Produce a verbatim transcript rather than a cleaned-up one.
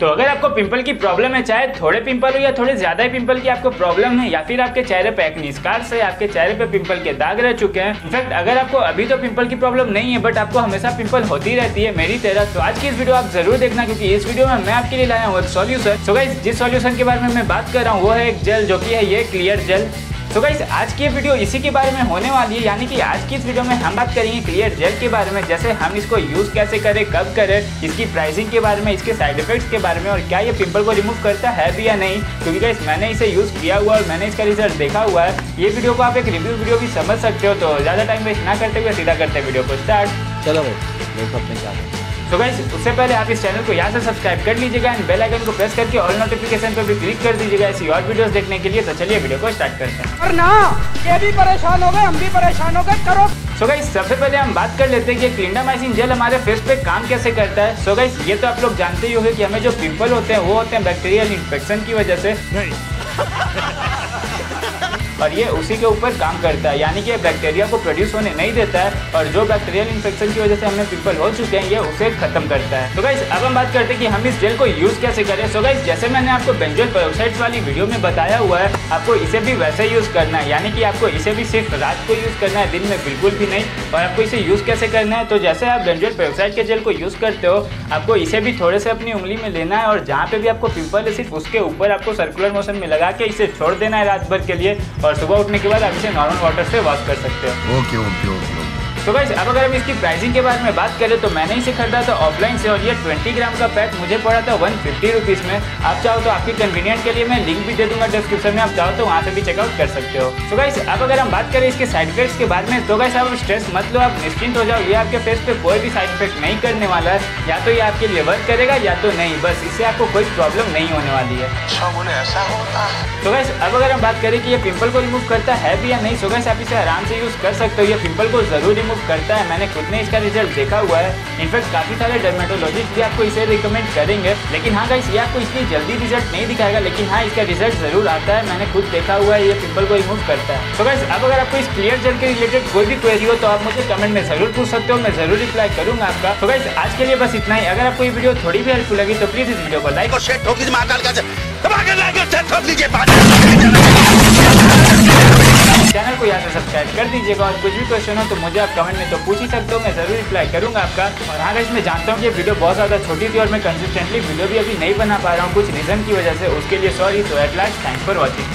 तो अगर आपको पिंपल की प्रॉब्लम है, चाहे थोड़े पिंपल हो या थोड़े ज़्यादा ही पिंपल की आपको प्रॉब्लम है, या फिर आपके चेहरे पर एक्ने स्कार्स है, आपके चेहरे पे पिंपल के दाग रह चुके हैं, इनफैक्ट अगर आपको अभी तो पिंपल की प्रॉब्लम नहीं है बट आपको हमेशा पिंपल होती रहती है मेरी तरह, तो आज की इस वीडियो आप जरूर देखना क्योंकि इस वीडियो में मैं आपके लिए लाया हूँ एक सोल्यूशन। सो गाइस, जिस सोल्यूशन के बारे में मैं बात कर रहा हूँ वो है एक जेल, जो कि है ये क्लियर जेल। तो गाइस, आज की वीडियो इसी के बारे में होने वाली है, यानी कि आज की इस वीडियो में हम बात करेंगे क्लियर जेल के बारे में, जैसे हम इसको यूज़ कैसे करें, कब करें, इसकी प्राइसिंग के बारे में, इसके साइड इफेक्ट्स के बारे में, और क्या ये पिंपल को रिमूव करता है भी या नहीं, क्योंकि गाइस मैंने इसे यूज़ किया हुआ और मैंने इसका रिजल्ट देखा हुआ है। ये वीडियो को आप एक रिव्यू वीडियो भी समझ सकते हो। तो ज़्यादा टाइम वेस्ट ना करते हुए सीधा करते वीडियो को स्टार्ट। चलो भाई, तो गाइस उससे पहले आप इस चैनल को यहाँ से सब्सक्राइब कर लीजिएगा एंड बेल आइकन को प्रेस करके ऑल नोटिफिकेशन पर भी क्लिक कर दीजिएगा ऐसी और वीडियोस देखने के लिए। तो चलिए वीडियो को स्टार्ट करते हैं। और ना ये भी परेशान हो गए, हम भी परेशान हो गए, करो। सो गाइस, सबसे पहले हम बात कर लेते हैं कि क्लिंडामाइसिन जेल हमारे फेस पे काम कैसे करता है। सो गाइस, ये तो आप लोग जानते ही होंगे कि हमें जो पिंपल होते हैं वो होते हैं बैक्टीरियल इन्फेक्शन की वजह से, और ये उसी के ऊपर काम करता है, यानी कि बैक्टीरिया को प्रोड्यूस होने नहीं देता है, और जो बैक्टीरियल इन्फेक्शन की वजह से हमें पिंपल हो चुके हैं ये उसे खत्म करता है। तो गाइस, अब हम बात करते हैं कि हम इस जेल को यूज़ कैसे करें। सो गाइस, जैसे मैंने आपको बेंजॉयल पेरोक्साइड वाली वीडियो में बताया हुआ है, आपको इसे भी वैसे यूज़ करना है, यानी कि आपको इसे भी सिर्फ रात को यूज़ करना है, दिन में बिल्कुल भी नहीं। और आपको इसे यूज़ कैसे करना है, तो जैसे आप बेंजॉयल पेरोक्साइड के जेल को यूज़ करते हो, आपको इसे भी थोड़े से अपनी उंगली में लेना है, और जहाँ पर भी आपको पिंपल है सिर्फ उसके ऊपर आपको सर्कुलर मोशन में लगा के इसे छोड़ देना है रात भर के लिए, और सुबह उठने के बाद आप इसे नॉर्मल वाटर से वॉश कर सकते हो। Okay okay okay. तो गाइस, अब अगर हम इसकी प्राइसिंग के बारे में बात करें तो मैंने इसे खरीदा था ऑफलाइन से, और ये बीस ग्राम का पैक मुझे पड़ा था एक सौ पचास रुपीस में। आप चाहो तो आपकी कन्वीनियंट के लिए मैं लिंक भी दे दूंगा डिस्क्रिप्शन में, आप चाहो तो वहाँ से भी चेकआउट कर सकते हो। तो गाइस, अब अगर हम बात करें इसके साइड इफेक्ट्स के बारे में, तो गाइस आप स्ट्रेस मत लो, आप निश्चिंत हो जाओ, ये आपके फेस पर कोई भी साइड इफेक्ट नहीं करने वाला है, या तो ये आपके लिए वर्क करेगा या तो नहीं, बस इससे आपको कोई प्रॉब्लम नहीं होने वाली है। तो गाइस, अब अगर हम बात करें कि ये पिंपल को रिमूव करता है भी या नहीं, तो गाइस आप इसे आराम से यूज़ कर सकते हो, ये पिंपल को जरूर रिमूव करता है, मैंने खुद ने इसका रिजल्ट देखा हुआ है। इनफैक्ट काफी सारे डर्मेटोलॉजिस्ट भी आपको इसे रिकमेंड करेंगे, लेकिन हाँ गाइस, ये आपको इसकी जल्दी रिजल्ट नहीं दिखाएगा, लेकिन हाँ इसका रिजल्ट जरूर आता है, मैंने खुद देखा हुआ है, ये पिंपल को रिमूव करता है। तो गाइस, अब अगर आपको इस क्लियर जेल के रिलेटेड कोई भी क्वेरी हो तो आप मुझे कमेंट में जरूर पूछ सकते हो, मैं जरूर रिप्लाई करूंगा आपका। तो गाइस, आज के लिए बस इतना ही। अगर आपको ये वीडियो थोड़ी भी हेल्पफुल लगी तो प्लीज इस वीडियो को लाइक और शेयर ठोक दीजिए, चैनल को यहाँ से सब्सक्राइब कर दीजिएगा, और कुछ भी क्वेश्चन हो तो मुझे आप कमेंट में तो पूछ ही सकते हो, मैं जरूर रिप्लाई करूंगा आपका। और हाँ गाइस, मैं जानता हूँ कि वीडियो बहुत ज़्यादा छोटी थी और मैं कंसिस्टेंटली वीडियो भी अभी नहीं बना पा रहा हूँ कुछ रीज़न की वजह से, उसके लिए सॉरी। तो at last, thanks for watching.